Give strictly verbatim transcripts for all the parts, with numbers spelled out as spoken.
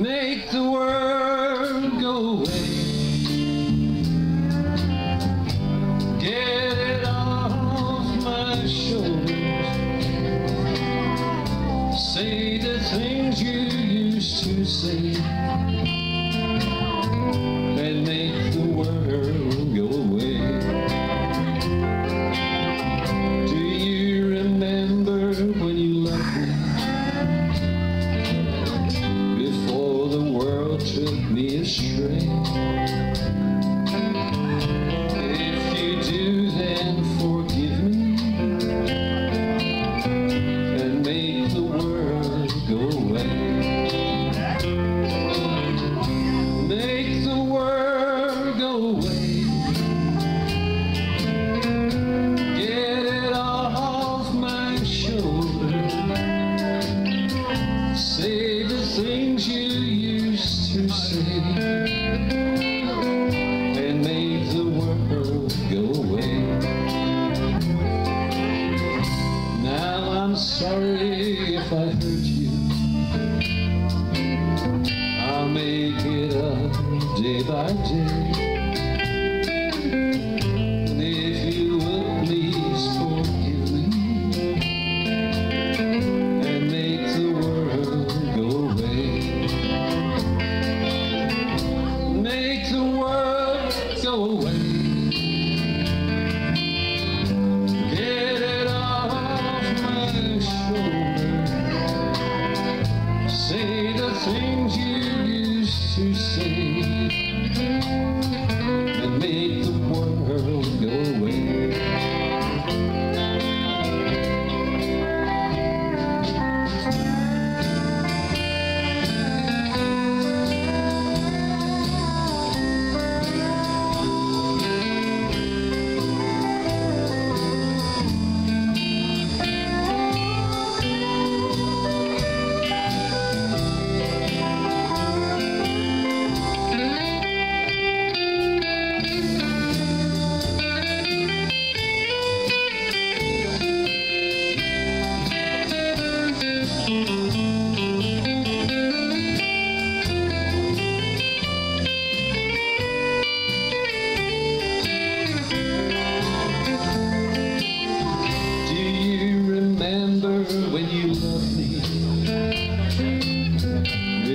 Make the world go away. Get it off my shoulders. Say the things you used to say, and make the world go away. Do you remember when you loved me? Took me astray. If you do, then forgive me and make the world go away. Make the world go away. Get it off my shoulders. Say the things you used to say, and make the world go away. Now I'm sorry if I hurt you. I'll make it up day by day. And if you will please forgive me, and make the world go away. Make the world go away. Get it off my shoulders. Say the things you used to say, and make the world go away. When you loved me,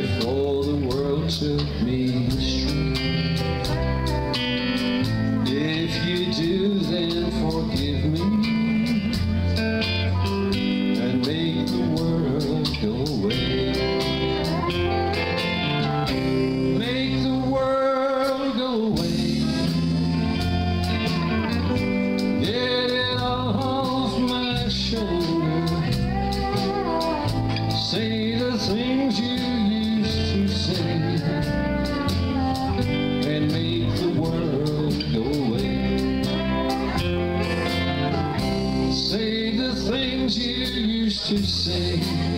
before the world took me astray. If you do, then forgive me and make the world go away. Make the world go away. Get it off my shoulders. Say the things you used to say, and make the world go away. Say the things you used to say.